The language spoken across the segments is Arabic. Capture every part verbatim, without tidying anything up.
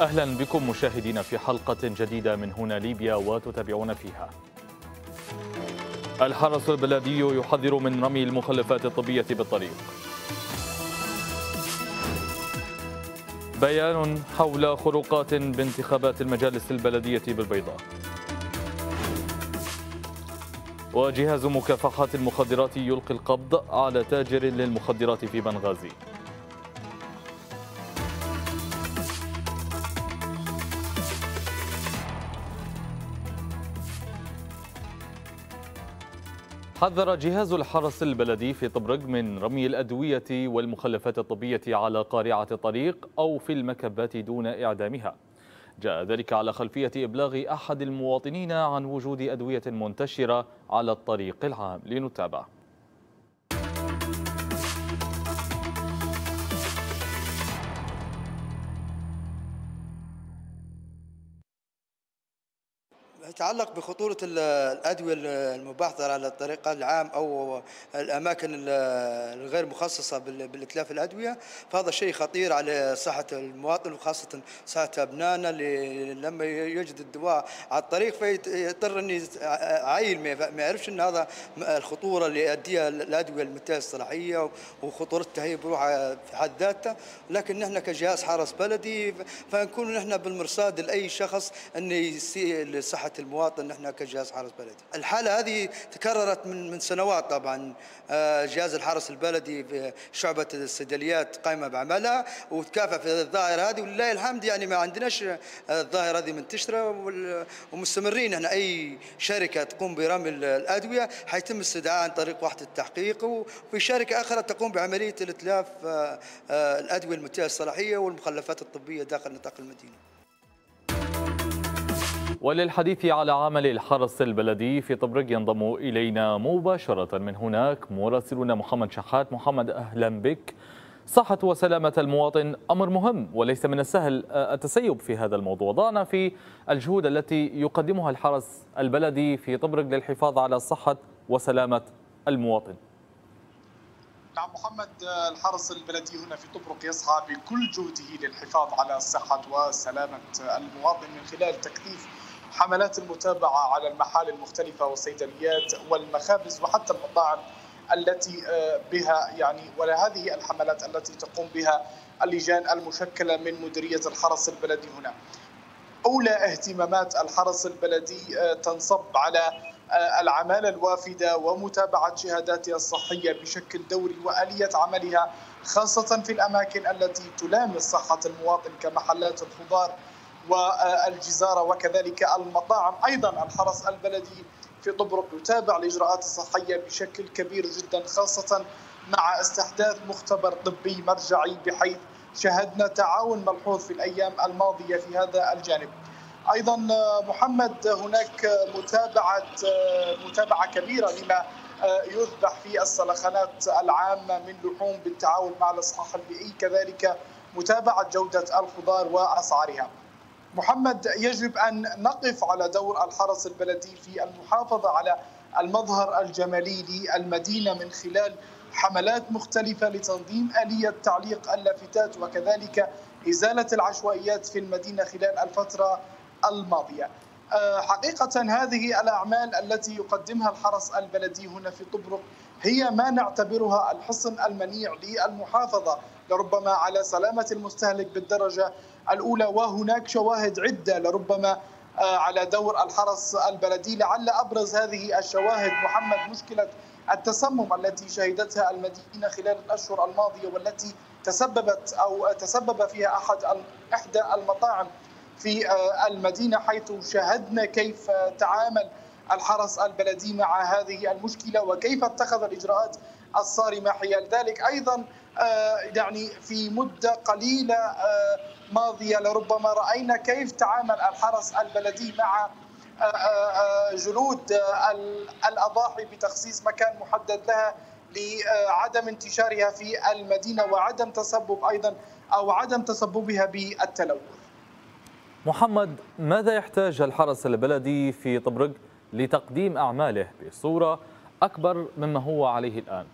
أهلا بكم مشاهدين في حلقة جديدة من هنا ليبيا وتتابعون فيها. الحرس البلدي يحذر من رمي المخلفات الطبية بالطريق. بيان حول خروقات بانتخابات المجالس البلدية بالبيضاء. وجهاز مكافحة المخدرات يلقي القبض على تاجر للمخدرات في بنغازي. حذر جهاز الحرس البلدي في طبرق من رمي الأدوية والمخلفات الطبية على قارعة الطريق أو في المكبات دون إعدامها. جاء ذلك على خلفية إبلاغ أحد المواطنين عن وجود أدوية منتشرة على الطريق العام. لنتابع. يتعلق بخطورة الأدوية المبعثرة على الطريق العام أو الأماكن الغير مخصصة بالإتلاف الأدوية، فهذا شيء خطير على صحة المواطن وخاصة صحة أبنائنا اللي لما يجد الدواء على الطريق فيضطر أن يعاين، ما يعرفش أن هذا الخطورة اللي يؤديها الأدوية المنتهية الصلاحية وخطورتها هي بروحها في حد ذاتها. لكن نحن كجهاز حرس بلدي فنكون نحن بالمرصاد لأي شخص أن يسيء لصحة المواطن. نحن كجهاز حرس بلدي الحالة هذه تكررت من من سنوات. طبعا جهاز الحرس البلدي في شعبة الصيدليات قائمة بعملها وتكافئ في الظاهرة هذه، ولله الحمد يعني ما عندناش الظاهرة هذه منتشرة ومستمرين. هنا أي شركة تقوم برمي الأدوية حيتم استدعاء عن طريق وحدة التحقيق، وفي شركة أخرى تقوم بعملية الإتلاف الأدوية المنتهية الصلاحية والمخلفات الطبية داخل نطاق المدينة. وللحديث على عمل الحرس البلدي في طبرق ينضم إلينا مباشرة من هناك مراسلنا محمد شحات. محمد أهلا بك. صحة وسلامة المواطن أمر مهم وليس من السهل التسيب في هذا الموضوع. ضعنا في الجهود التي يقدمها الحرس البلدي في طبرق للحفاظ على صحة وسلامة المواطن. نعم محمد، الحرس البلدي هنا في طبرق يسعى بكل جهده للحفاظ على صحة وسلامة المواطن من خلال تكثيف حملات المتابعة على المحال المختلفة والصيدليات والمخابز وحتى المطاعم التي بها يعني، ولهذه الحملات التي تقوم بها اللجان المشكلة من مديرية الحرس البلدي هنا. أولى اهتمامات الحرس البلدي تنصب على العمالة الوافدة ومتابعة شهاداتها الصحية بشكل دوري وآلية عملها، خاصة في الأماكن التي تلامس صحة المواطن كمحلات الخضار والجزارة وكذلك المطاعم. أيضا الحرس البلدي في طبرق يتابع الإجراءات الصحية بشكل كبير جدا، خاصة مع استحداث مختبر طبي مرجعي بحيث شهدنا تعاون ملحوظ في الأيام الماضية في هذا الجانب. أيضا محمد هناك متابعة متابعة كبيرة لما يذبح في الصلخانات العامة من لحوم بالتعاون مع الإصحاح البيئي، كذلك متابعة جودة الخضار وأسعارها. محمد يجب أن نقف على دور الحرس البلدي في المحافظة على المظهر الجمالي للمدينة من خلال حملات مختلفة لتنظيم آلية تعليق اللافتات وكذلك إزالة العشوائيات في المدينة خلال الفترة الماضية. حقيقة هذه الأعمال التي يقدمها الحرس البلدي هنا في طبرق هي ما نعتبرها الحصن المنيع للمحافظة لربما على سلامة المستهلك بالدرجة الأولى، وهناك شواهد عدة لربما على دور الحرس البلدي. لعل أبرز هذه الشواهد محمد مشكلة التسمم التي شهدتها المدينة خلال الأشهر الماضية والتي تسببت أو تسبب فيها أحد إحدى المطاعم في المدينة، حيث شاهدنا كيف تعامل الحرس البلدي مع هذه المشكلة وكيف اتخذ الإجراءات الصارمة حيال ذلك. أيضا يعني في مدة قليلة ماضية لربما رأينا كيف تعامل الحرس البلدي مع جلود الأضاحي بتخصيص مكان محدد لها لعدم انتشارها في المدينة وعدم تسبب أيضا أو عدم تسببها بالتلوث. محمد، ماذا يحتاج الحرس البلدي في طبرق لتقديم أعماله بصورة أكبر مما هو عليه الآن؟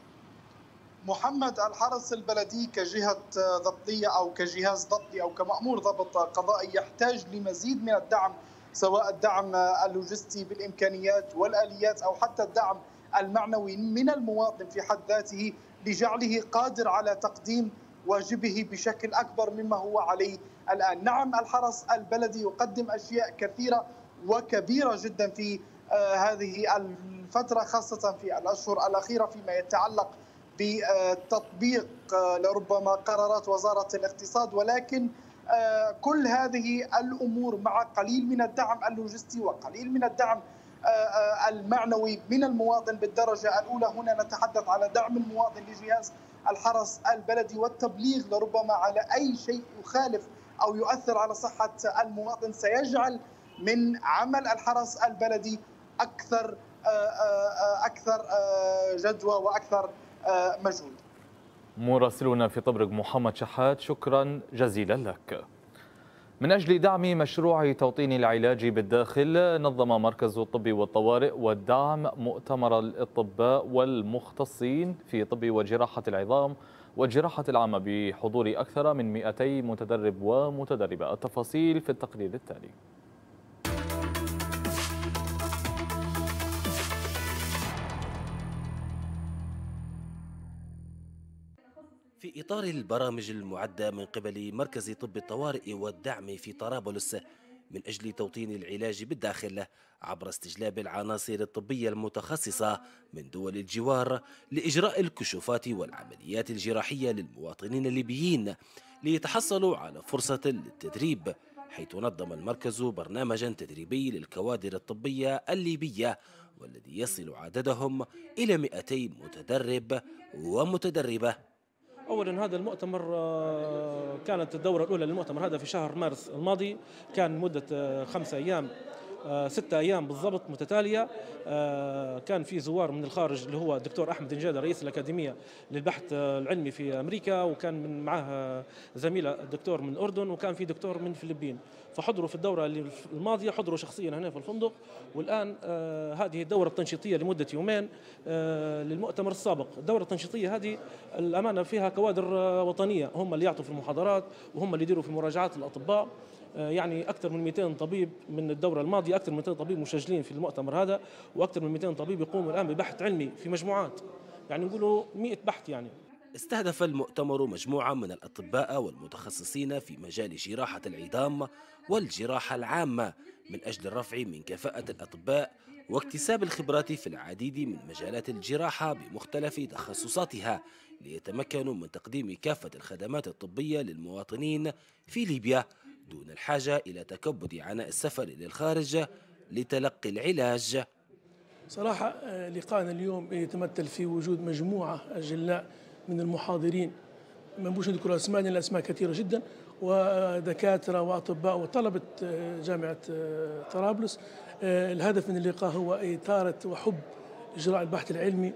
محمد، الحرس البلدي كجهة ضبطية أو كجهاز ضبطي أو كمأمور ضبط قضائي يحتاج لمزيد من الدعم، سواء الدعم اللوجستي بالإمكانيات والآليات أو حتى الدعم المعنوي من المواطن في حد ذاته، لجعله قادر على تقديم واجبه بشكل أكبر مما هو عليه الآن. نعم، الحرس البلدي يقدم أشياء كثيرة وكبيرة جدا في هذه الفترة، خاصة في الأشهر الأخيرة، فيما يتعلق بتطبيق لربما قرارات وزارة الاقتصاد، ولكن كل هذه الأمور مع قليل من الدعم اللوجستي وقليل من الدعم المعنوي من المواطن بالدرجة الأولى. هنا نتحدث على دعم المواطن لجهاز الحرس البلدي والتبليغ لربما على أي شيء يخالف أو يؤثر على صحة المواطن، سيجعل من عمل الحرس البلدي أكثر أكثر جدوى وأكثر مجهود. مراسلنا في طبرق محمد شحات، شكرا جزيلا لك. من أجل دعم مشروع توطين العلاج بالداخل، نظم مركز الطب والطوارئ والدعم مؤتمر الأطباء والمختصين في طب وجراحة العظام والجراحة العامة بحضور أكثر من مئتي متدرب ومتدربة. التفاصيل في التقرير التالي. في إطار البرامج المعدة من قبل مركز طب الطوارئ والدعم في طرابلس من أجل توطين العلاج بالداخل عبر استجلاب العناصر الطبية المتخصصة من دول الجوار لإجراء الكشوفات والعمليات الجراحية للمواطنين الليبيين ليتحصلوا على فرصة للتدريب، حيث نظم المركز برنامجا تدريبي للكوادر الطبية الليبية والذي يصل عددهم إلى مئتي متدرب ومتدربة. أولا هذا المؤتمر كانت الدورة الأولى للمؤتمر هذا في شهر مارس الماضي، كان مدة خمسة أيام ستة أيام بالضبط متتالية، كان في زوار من الخارج اللي هو الدكتور أحمد إنجادة رئيس الأكاديمية للبحث العلمي في أمريكا، وكان من معه زميلة دكتور من الأردن، وكان في دكتور من الفلبين، فحضروا في الدورة الماضية، حضروا شخصيا هنا في الفندق. والآن هذه الدورة التنشيطية لمدة يومين للمؤتمر السابق. الدورة التنشيطية هذه الأمانة فيها كوادر وطنية، هم اللي يعطوا في المحاضرات وهم اللي يديروا في مراجعات الأطباء، يعني أكثر من مئتين طبيب من الدورة الماضية، أكثر من مئتين طبيب مشجلين في المؤتمر هذا، وأكثر من مئتين طبيب يقوموا الآن ببحث علمي في مجموعات، يعني نقولوا مئة بحث. يعني استهدف المؤتمر مجموعة من الأطباء والمتخصصين في مجال جراحة العظام والجراحة العامة من أجل الرفع من كفاءة الأطباء واكتساب الخبرات في العديد من مجالات الجراحة بمختلف تخصصاتها، ليتمكنوا من تقديم كافة الخدمات الطبية للمواطنين في ليبيا دون الحاجة إلى تكبد عناء السفر للخارج لتلقي العلاج. صراحة لقاءنا اليوم يتمثل في وجود مجموعة أجلاء من المحاضرين، ما نبوش نذكر أسماء لأن الأسماء كثيرة جدا، ودكاترة وأطباء وطلبة جامعة طرابلس. الهدف من اللقاء هو إثارة وحب إجراء البحث العلمي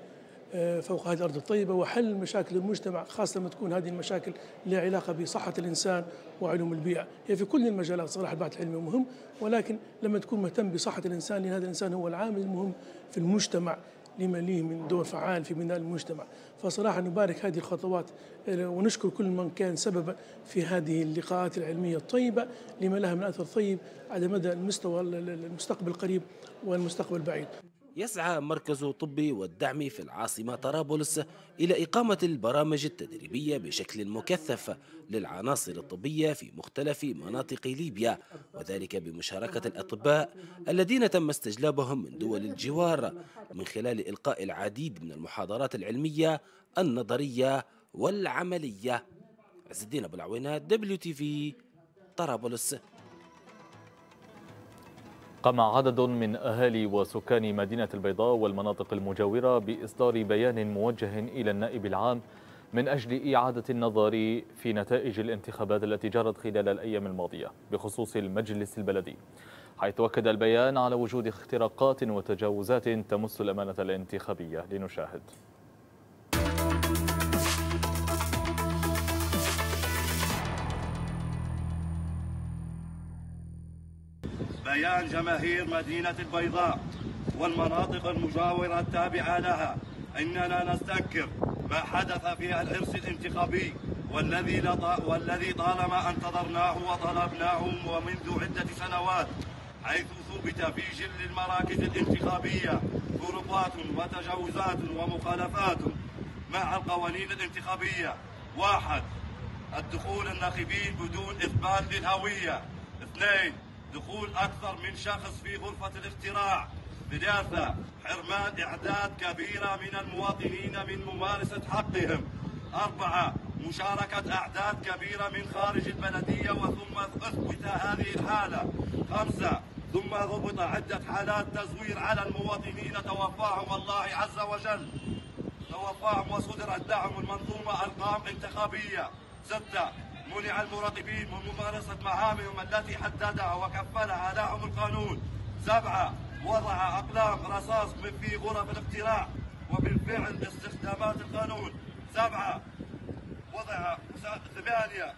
فوق هذه الأرض الطيبة وحل مشاكل المجتمع، خاصة لما تكون هذه المشاكل لها علاقة بصحة الإنسان وعلوم البيئة. هي في كل المجالات صراحة البحث العلمي مهم، ولكن لما تكون مهتم بصحة الإنسان، لأن هذا الإنسان هو العامل المهم في المجتمع لما ليه من دور فعال في بناء المجتمع. فصراحة نبارك هذه الخطوات ونشكر كل من كان سببا في هذه اللقاءات العلمية الطيبة لما لها من أثر طيب على مدى المستوى المستقبل القريب والمستقبل البعيد. يسعى مركز طبي والدعم في العاصمة طرابلس إلى إقامة البرامج التدريبية بشكل مكثف للعناصر الطبية في مختلف مناطق ليبيا، وذلك بمشاركة الأطباء الذين تم استجلابهم من دول الجوار من خلال إلقاء العديد من المحاضرات العلمية النظرية والعملية. عز الدين ابو العوينات، دبليو تي في طرابلس. قام عدد من أهالي وسكان مدينة البيضاء والمناطق المجاورة بإصدار بيان موجه إلى النائب العام من أجل إعادة النظر في نتائج الانتخابات التي جرت خلال الأيام الماضية بخصوص المجلس البلدي، حيث أكد البيان على وجود اختراقات وتجاوزات تمس الأمانة الانتخابية. لنشاهد. بيان جماهير مدينة البيضاء والمناطق المجاورة التابعة لها، إننا نستنكر ما حدث في الحرص الانتخابي والذي والذي طالما انتظرناه وطلبناه ومنذ عدة سنوات، حيث ثبت في جل المراكز الانتخابية هروبات وتجاوزات ومخالفات مع القوانين الانتخابية. واحد، الدخول الناخبين بدون إثبات للهوية. اثنين، دخول أكثر من شخص في غرفة الاقتراع. ثلاثة، حرمان أعداد كبيرة من المواطنين من ممارسة حقهم. أربعة، مشاركة أعداد كبيرة من خارج البلدية وثم أثبت هذه الحالة. خمسة، ثم ضبط عدة حالات تزوير على المواطنين توفاهم الله عز وجل، توفاهم وصدرت لهم المنظومة أرقام انتخابية. ستة، منع المراقبين من ممارسة مهامهم التي حددها وكفلها لهم القانون. سبعة، وضع أقلام رصاص في غرف الاقتراع وبالفعل استخدامات القانون. سبعة، وضع ثمانية،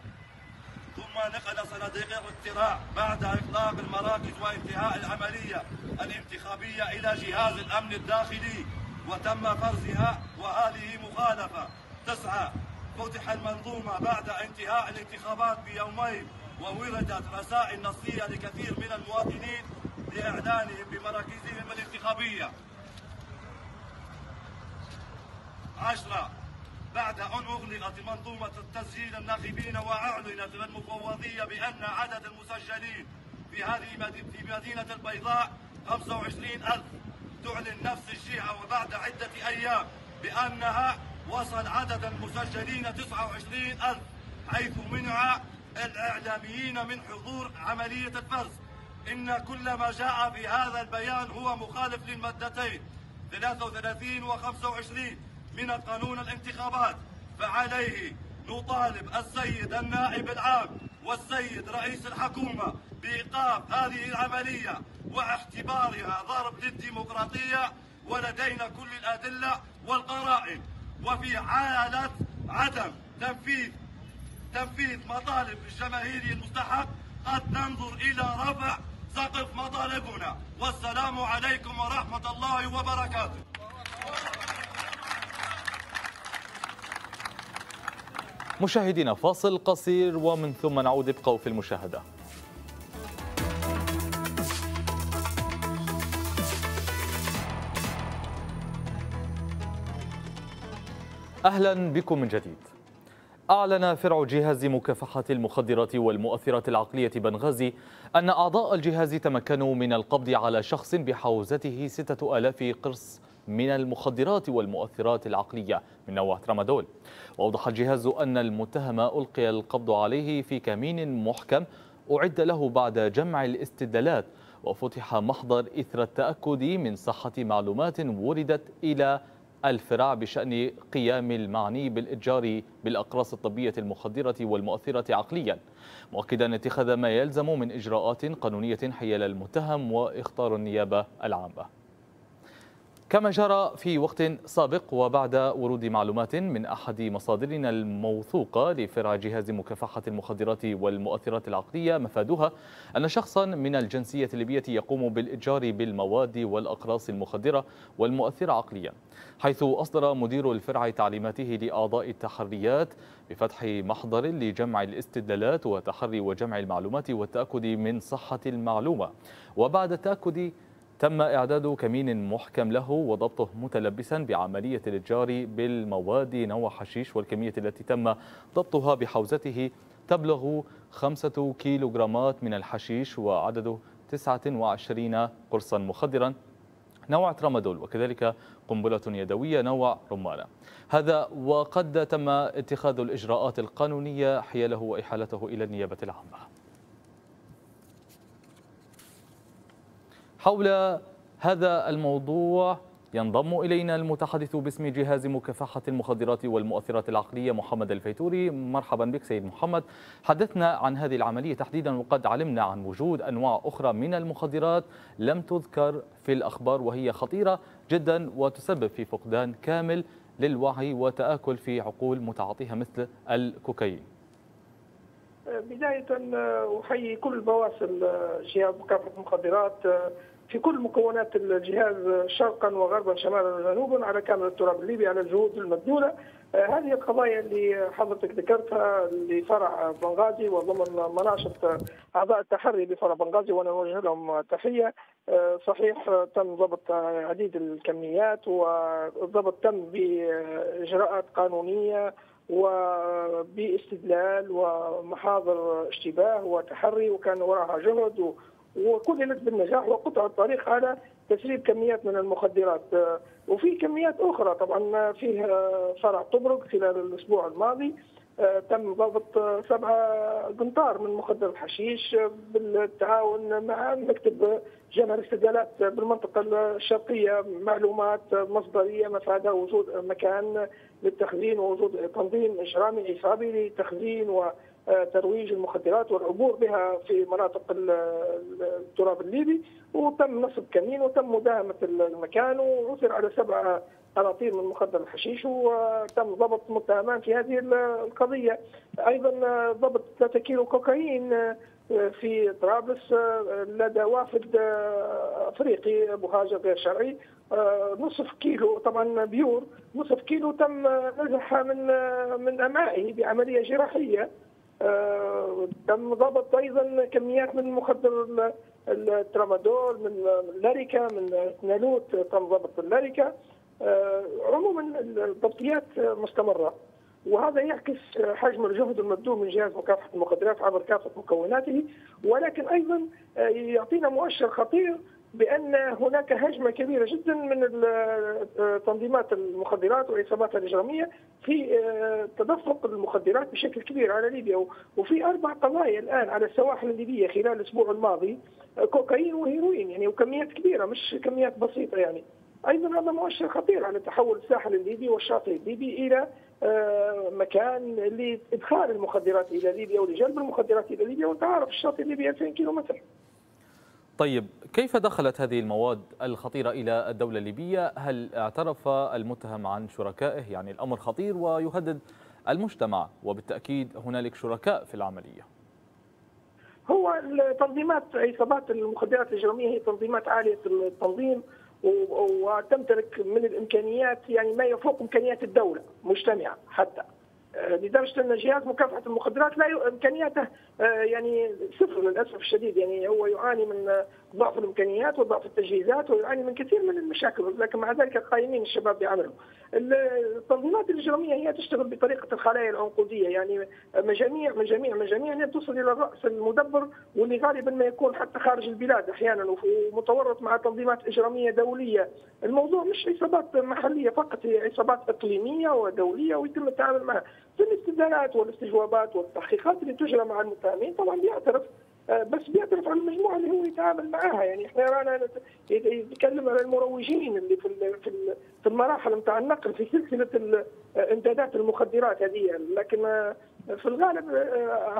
ثم نقل صناديق الاقتراع بعد إغلاق المراكز وانتهاء العملية الانتخابية إلى جهاز الأمن الداخلي وتم فرزها وهذه مخالفة. تسعة، فتح المنظومة بعد انتهاء الانتخابات بيومين ووردت رسائل نصية لكثير من المواطنين لإعلانهم بمراكزهم الانتخابية. عشرة، بعد أن أغلقت منظومة التسجيل الناخبين وأعلنت المفوضية بأن عدد المسجلين في هذه في مدينة البيضاء خمسة وعشرين ألف، تعلن نفس الجهة وبعد عدة أيام بأنها وصل عدد المسجلين تسعة وعشرين ألف، حيث منع الإعلاميين من حضور عملية الفرز. إن كل ما جاء في هذا البيان هو مخالف للمادتين ثلاثة وثلاثين وخمسة وعشرين من القانون الانتخابات، فعليه نطالب السيد النائب العام والسيد رئيس الحكومة بإيقاف هذه العملية واعتبارها ضرب للديمقراطية، ولدينا كل الأدلة والقرائن. وفي حالة عدم تنفيذ تنفيذ مطالب الجماهيري المستحق قد ننظر إلى رفع سقف مطالبنا. والسلام عليكم ورحمة الله وبركاته. مشاهدينا، فاصل قصير ومن ثم نعود، ابقوا في المشاهدة. أهلا بكم من جديد. أعلن فرع جهاز مكافحة المخدرات والمؤثرات العقلية بنغازي أن أعضاء الجهاز تمكنوا من القبض على شخص بحوزته ستة آلاف قرص من المخدرات والمؤثرات العقلية من نوع ترامادول. وأوضح الجهاز أن المتهم ألقي القبض عليه في كمين محكم أعد له بعد جمع الاستدلالات، وفتح محضر إثر التأكد من صحة معلومات وردت إلى الفرع بشأن قيام المعني بالإتجار بالأقراص الطبية المخدرة والمؤثرة عقليا، مؤكدا اتخاذ ما يلزم من إجراءات قانونية حيال المتهم وإخطار النيابة العامة كما جرى في وقت سابق. وبعد ورود معلومات من أحد مصادرنا الموثوقة لفرع جهاز مكافحة المخدرات والمؤثرات العقلية مفادها أن شخصا من الجنسية الليبية يقوم بالإتجار بالمواد والأقراص المخدرة والمؤثرة عقليا، حيث أصدر مدير الفرع تعليماته لأعضاء التحريات بفتح محضر لجمع الاستدلالات وتحري وجمع المعلومات والتأكد من صحة المعلومة، وبعد التأكد تم إعداد كمين محكم له وضبطه متلبسا بعملية الإتجار بالمواد نوع حشيش، والكمية التي تم ضبطها بحوزته تبلغ خمسة كيلوغرامات من الحشيش وعدده تسعة وعشرين قرصا مخدرا نوع ترامادول، وكذلك قنبلة يدوية نوع رمانة. هذا وقد تم اتخاذ الإجراءات القانونية حياله وإحالته إلى النيابة العامة. حول هذا الموضوع ينضم إلينا المتحدث باسم جهاز مكافحة المخدرات والمؤثرات العقلية محمد الفيتوري. مرحبا بك سيد محمد. حدثنا عن هذه العملية تحديدا، وقد علمنا عن وجود أنواع أخرى من المخدرات لم تذكر في الأخبار وهي خطيرة جدا وتسبب في فقدان كامل للوعي وتآكل في عقول متعاطيها مثل الكوكايين. بداية أحيي كل بواسل جهاز مكافحة المخدرات في كل مكونات الجهاز شرقا وغربا شمالا وجنوبا على كامل التراب الليبي على الجهود المبذوله. هذه القضايا اللي حضرتك ذكرتها لفرع بنغازي وضمن مناشط اعضاء التحري لفرع بنغازي وانا نوجه لهم تحيه. صحيح تم ضبط عديد الكميات والضبط تم باجراءات قانونيه وباستدلال ومحاضر اشتباه وتحري وكان وراها جهد وكللت بالنجاح وقطع الطريق على تسريب كميات من المخدرات. وفي كميات اخرى طبعا فيه فرع طبرق خلال الاسبوع الماضي تم ضبط سبعه قنطار من مخدر الحشيش بالتعاون مع مكتب جمع الاستدلالات بالمنطقه الشرقيه. معلومات مصدريه مفادها وجود مكان للتخزين ووجود تنظيم اجرامي عصابي لتخزين و ترويج المخدرات والعبور بها في مناطق التراب الليبي. وتم نصب كمين وتم مداهمه المكان وعثر على سبعه قراطير من مخدر الحشيش وتم ضبط متهمان في هذه القضيه. ايضا ضبط ثلاثة كيلو كوكايين في طرابلس لدى وافد افريقي مهاجر غير شرعي. نصف كيلو طبعا بيور، نصف كيلو تم نزعها من من امائه بعمليه جراحيه. تم ضبط ايضا كميات من مخدر الترامادول من اللاريكا من نالوت تم ضبط اللاريكا. عموما الضبطيات مستمره وهذا يعكس حجم الجهد المبذول من جهاز مكافحه المخدرات عبر كافه مكوناته، ولكن ايضا يعطينا مؤشر خطير بان هناك هجمه كبيره جدا من تنظيمات المخدرات والعصابات الاجراميه في تدفق المخدرات بشكل كبير على ليبيا. وفي اربع قضايا الان على السواحل الليبيه خلال الاسبوع الماضي، كوكايين وهيروين يعني وكميات كبيره مش كميات بسيطه يعني. ايضا هذا مؤشر خطير على تحول الساحل الليبي والشاطئ الليبي الى مكان لادخال المخدرات الى ليبيا ولجلب المخدرات الى ليبيا، وتعرف الشاطئ الليبي ألفين كيلومتر. طيب كيف دخلت هذه المواد الخطيرة إلى الدولة الليبية؟ هل اعترف المتهم عن شركائه؟ يعني الأمر خطير ويهدد المجتمع وبالتأكيد هنالك شركاء في العملية. هو تنظيمات عصابات المخدرات الإجرامية هي تنظيمات عالية التنظيم وتمتلك من الإمكانيات يعني ما يفوق إمكانيات الدولة مجتمعة حتى. لدرجه ان جهاز مكافحه المخدرات لا امكانياته يعني صفر للاسف الشديد، يعني هو يعاني من ضعف الامكانيات وضعف التجهيزات ويعاني من كثير من المشاكل، لكن مع ذلك قائمين الشباب بعملهم. التنظيمات الاجراميه هي تشتغل بطريقه الخلايا العنقوديه، يعني مجاميع مجاميع مجاميع يعني توصل الى الراس المدبر واللي غالبا ما يكون حتى خارج البلاد احيانا ومتورط مع تنظيمات اجراميه دوليه. الموضوع مش عصابات محليه فقط، هي عصابات اقليميه ودوليه ويتم التعامل معها. في الاستدلالات والاستجوابات والتحقيقات اللي تجرى مع المتهمين طبعا بيعترف، بس بيعترف على المجموعه اللي هو يتعامل معاها. يعني احنا رانا يتكلم على المروجين اللي في في في المراحل نتاع النقل في سلسله امدادات المخدرات هذه، لكن في الغالب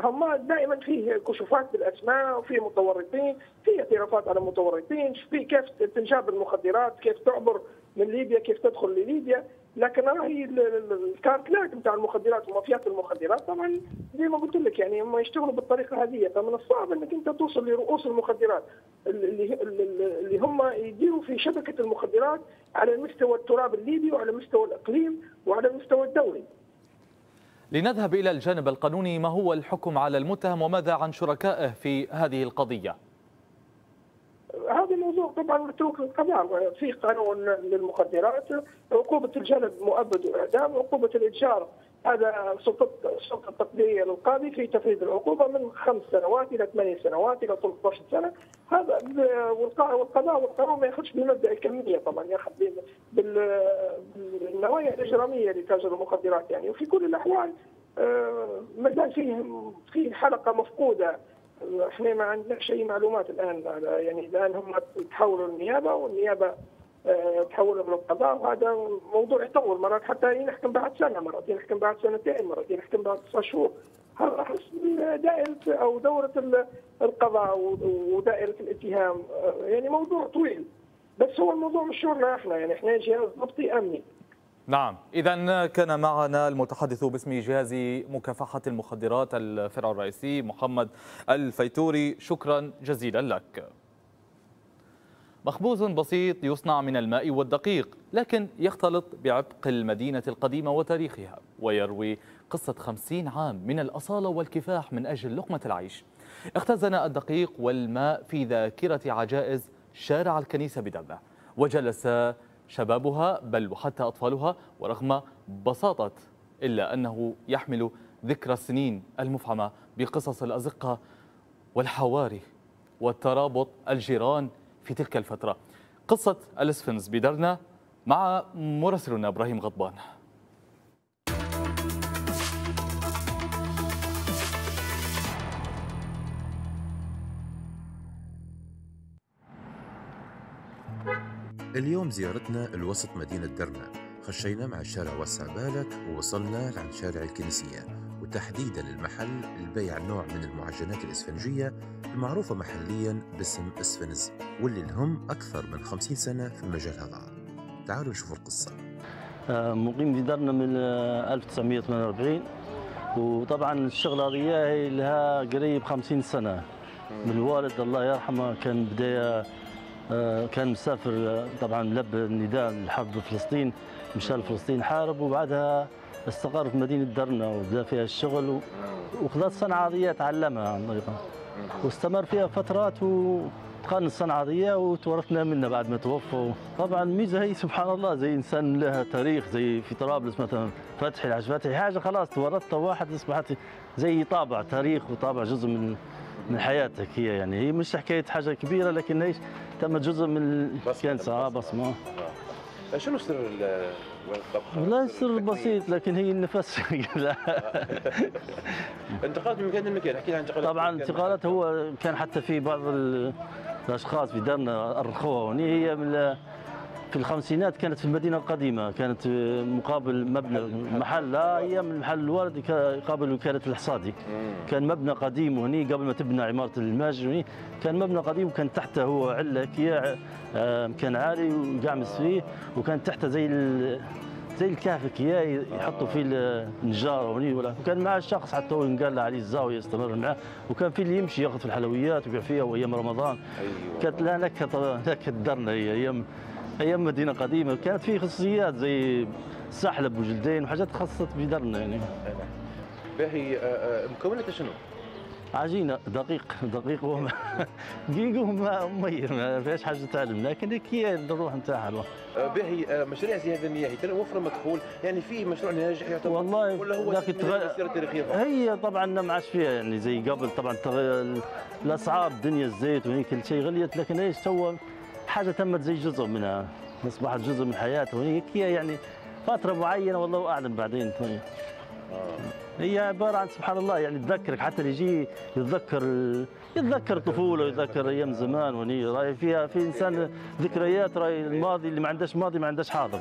هما دائما فيه كشوفات بالاسماء وفي متورطين، في اعترافات على متورطين، في كيف تنجاب المخدرات، كيف تعبر من ليبيا، كيف تدخل لليبيا. لكن راهي الكارتلات نتاع المخدرات ومافيات المخدرات طبعا زي ما قلت لك يعني هم يشتغلوا بالطريقه هذه، فمن الصعب انك انت توصل لرؤوس المخدرات اللي اللي هم يديروا في شبكه المخدرات على مستوى التراب الليبي وعلى مستوى الاقليم وعلى المستوى الدولي. لنذهب الى الجانب القانوني، ما هو الحكم على المتهم وماذا عن شركائه في هذه القضيه؟ هذا الموضوع طبعا متروك للقضاء، في قانون للمخدرات، عقوبه الجلب مؤبد واعدام، عقوبه الاتجار هذا سلطه السلطه التقضيه للقاضي في تفريد العقوبه من خمس سنوات الى ثمان سنوات الى ثلاث عشرة سنه. هذا والقضاء والقانون ما ياخذش بمبدا الكميه طبعا، ياخذ بالنوايا الاجراميه لتاجر المخدرات يعني. وفي كل الاحوال مازال فيه في حلقه مفقوده، احنا ما عندناش اي معلومات الان يعني. الان هم تحولوا للنيابه والنيابه تحولوا للقضاء، وهذا موضوع يطول مرات حتى ينحكم بعد سنه، مرات ينحكم بعد سنتين، مرات ينحكم بعد تسع شهور، هذا حسب دائره او دوره القضاء ودائره الاتهام يعني. موضوع طويل، بس هو الموضوع مش شغلنا احنا يعني، احنا جهاز ضبطي امني. نعم، إذا كان معنا المتحدث باسم جهاز مكافحة المخدرات الفرع الرئيسي محمد الفيتوري، شكرا جزيلا لك. مخبوز بسيط يصنع من الماء والدقيق، لكن يختلط بعبق المدينة القديمة وتاريخها، ويروي قصة خمسين عام من الأصالة والكفاح من أجل لقمة العيش. اختزن الدقيق والماء في ذاكرة عجائز شارع الكنيسة بدمه، وجلس شبابها بل وحتى أطفالها، ورغم بساطة إلا أنه يحمل ذكرى السنين المفعمة بقصص الأزقة والحواري والترابط الجيران في تلك الفترة. قصة الاسفنز بدرنا مع مراسلنا ابراهيم غضبان. اليوم زيارتنا الوسط مدينة درنا، خشينا مع شارع وسع بالك ووصلنا عند شارع الكنسية، وتحديدا المحل البيع نوع من المعجنات الإسفنجية المعروفة محليا باسم إسفنز، واللي لهم أكثر من خمسين سنة في المجال هذا. تعالوا نشوفوا القصة. مقيم في درنا من ألف وتسعمئة وثمانية وأربعين، وطبعا الشغلة هذه لها قريب خمسين سنة. من الوالد الله يرحمه كان بداية كان مسافر، طبعا لب النداء الحرب بفلسطين، مشى لفلسطين حارب، وبعدها استقر في مدينة درنا وبدا فيها الشغل، وخذا الصنعة هذه تعلمها عن طريقها واستمر فيها فترات، وتقن الصنعة هذه وتورثنا منها بعد ما توفى. طبعا الميزة هي سبحان الله، زي إنسان لها تاريخ، زي في طرابلس مثلا فتحي الحاج فتحي حاجة خلاص تورثتها، واحد أصبحت زي طابع تاريخ وطابع جزء من من حياتك. هي يعني هي مش حكايه حاجه كبيره، لكن هي تم جزء من الكنسه بصمه. شنو سر الطبخه؟ والله سر بسيط، لكن هي النفس. انتقالات من مكان لمكان، احكي لنا عن انتقالات. طبعا انتقالات هو كان حتى في بعض الاشخاص في دارنا ارخوها هنا. هي من في الخمسينات كانت في المدينه القديمه، كانت مقابل مبنى محل، لا ايام محل الوالد قابل وكاله الاحصادي، كان مبنى قديم هني قبل ما تبنى عماره الماجد هني، كان مبنى قديم وكان تحته هو عله كيا، كان عالي وقعمس فيه، وكان تحته زي زي الكهف كيا يحطوا فيه النجار هني، وكان معاه شخص حتى هو قال له عليه الزاويه استمر معاه، وكان في اللي يمشي ياخذ في الحلويات ويبيع فيها وايام رمضان. كانت لها نكهه نكهه درنا هي ايام ايام مدينه قديمه، كانت فيه خصوصيات زي سحلب وجلدين وحاجات خاصه بدرنا يعني. باهي مكوناتها شنو؟ عجينه دقيق، دقيق وماء، دقيق وماء ومي، ما فيهاش حاجه تعلم، لكن هيك هي الروح نتاعها. باهي مشاريع زي هذا المياهي ترى وفره مدخول، يعني فيه مشروع ناجح يعتبر والله، ولا هو مسيره تاريخيه؟ هي طبعا ما عادش فيها يعني زي قبل، طبعا الاسعار دنيا الزيت وهيك كل شيء غليت، لكن ايش توا حاجه تمت زي جزء منها، اصبحت جزء من حياتها وهيك هي يعني فتره معينه والله اعلم بعدين. طيب هي عباره عن سبحان الله يعني تذكرك، حتى اللي يجي يتذكر يتذكر طفوله، يتذكر ايام زمان وهني راي فيها في انسان ذكريات، راي الماضي اللي ما عندهاش ماضي ما عندهاش حاضر،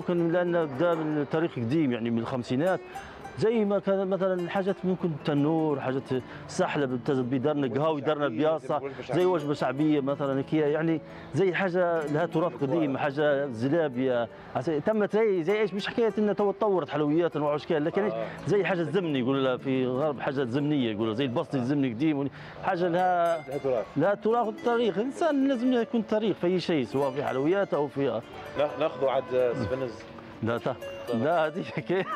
ممكن لان بدا من التاريخ قديم يعني من الخمسينات، زي ما كان مثلا حاجات ممكن تنور، حاجات سحلب بدرنا، قهاوي درنا بياصه، زي وجبه شعبيه مثلا كيا، يعني زي حاجه لها تراث قديم، حاجه زلابيه تمت زي زي ايش، مش حكايه انها تو تطورت حلويات انواع واشكال، لكن زي حاجه الزمني يقولوا في الغرب، حاجه زمنيه يقولوا زي البسطي الزمني قديم، حاجه لها لها تراث والتاريخ، الانسان لازم يكون تاريخ في اي شيء سواء في حلويات او في ناخذوا عاد سفنز. لا تا لا هذيك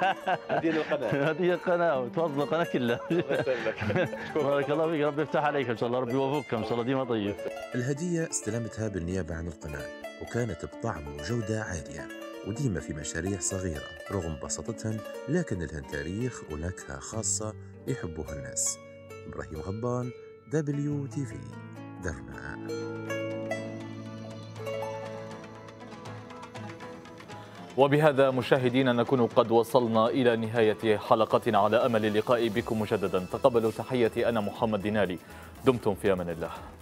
هذه القناه، هذه القناه توظف القناه كلها. الله يسلمك، بارك الله فيك، ربي يفتح عليك ان شاء الله، ربي يوفقك ان شاء الله ديما طيب. الهديه استلمتها بالنيابه عن القناه، وكانت بطعم وجوده عاليه، وديما في مشاريع صغيره رغم بساطتها، لكن لها تاريخ ونكهه خاصه يحبوها الناس. ابراهيم غضبان، دبليو تي في درنا. وبهذا مشاهدينا نكون قد وصلنا إلى نهاية حلقتنا، على أمل اللقاء بكم مجددا. تقبلوا تحيتي أنا محمد دينالي، دمتم في أمان الله.